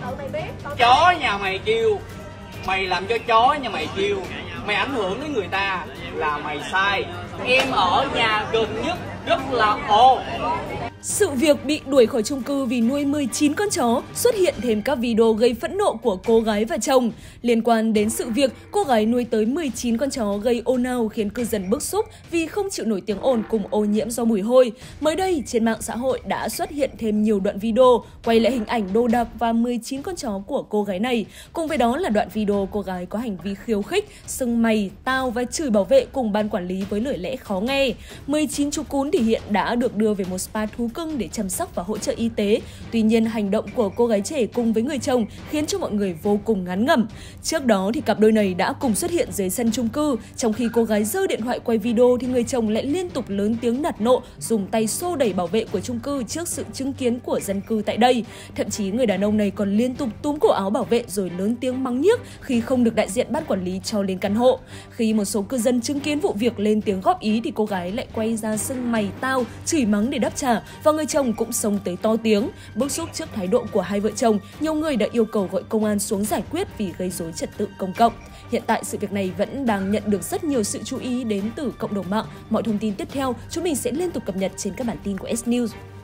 tự mày biết. Chó nhà mày kêu, mày làm cho chó nhà mày kêu, mày ảnh hưởng đến người ta là mày sai. Em ở nhà gần nhất rất là ồn. Sự việc bị đuổi khỏi chung cư vì nuôi 19 con chó xuất hiện thêm các video gây phẫn nộ của cô gái và chồng. Liên quan đến sự việc, cô gái nuôi tới 19 con chó gây ồn ào khiến cư dân bức xúc vì không chịu nổi tiếng ồn cùng ô nhiễm do mùi hôi. Mới đây, trên mạng xã hội đã xuất hiện thêm nhiều đoạn video quay lại hình ảnh đồ đạc và 19 con chó của cô gái này. Cùng với đó là đoạn video cô gái có hành vi khiêu khích, xưng mày, tao và chửi bảo vệ cùng ban quản lý với lời lẽ khó nghe. 19 chú cún thì hiện đã được đưa về một spa thú cưng để chăm sóc và hỗ trợ y tế. Tuy nhiên, hành động của cô gái trẻ cùng với người chồng khiến cho mọi người vô cùng ngán ngẩm. Trước đó thì cặp đôi này đã cùng xuất hiện dưới sân chung cư, trong khi cô gái giơ điện thoại quay video thì người chồng lại liên tục lớn tiếng nạt nộ, dùng tay xô đẩy bảo vệ của chung cư trước sự chứng kiến của dân cư tại đây. Thậm chí người đàn ông này còn liên tục túm cổ áo bảo vệ rồi lớn tiếng mắng nhiếc khi không được đại diện ban quản lý cho lên căn hộ. Khi một số cư dân chứng kiến vụ việc lên tiếng góp ý thì cô gái lại quay ra xưng mày tao, chửi mắng để đáp trả. Và người chồng cũng xông tới to tiếng. Bức xúc trước thái độ của hai vợ chồng, nhiều người đã yêu cầu gọi công an xuống giải quyết vì gây rối trật tự công cộng. Hiện tại, sự việc này vẫn đang nhận được rất nhiều sự chú ý đến từ cộng đồng mạng. Mọi thông tin tiếp theo, chúng mình sẽ liên tục cập nhật trên các bản tin của S News.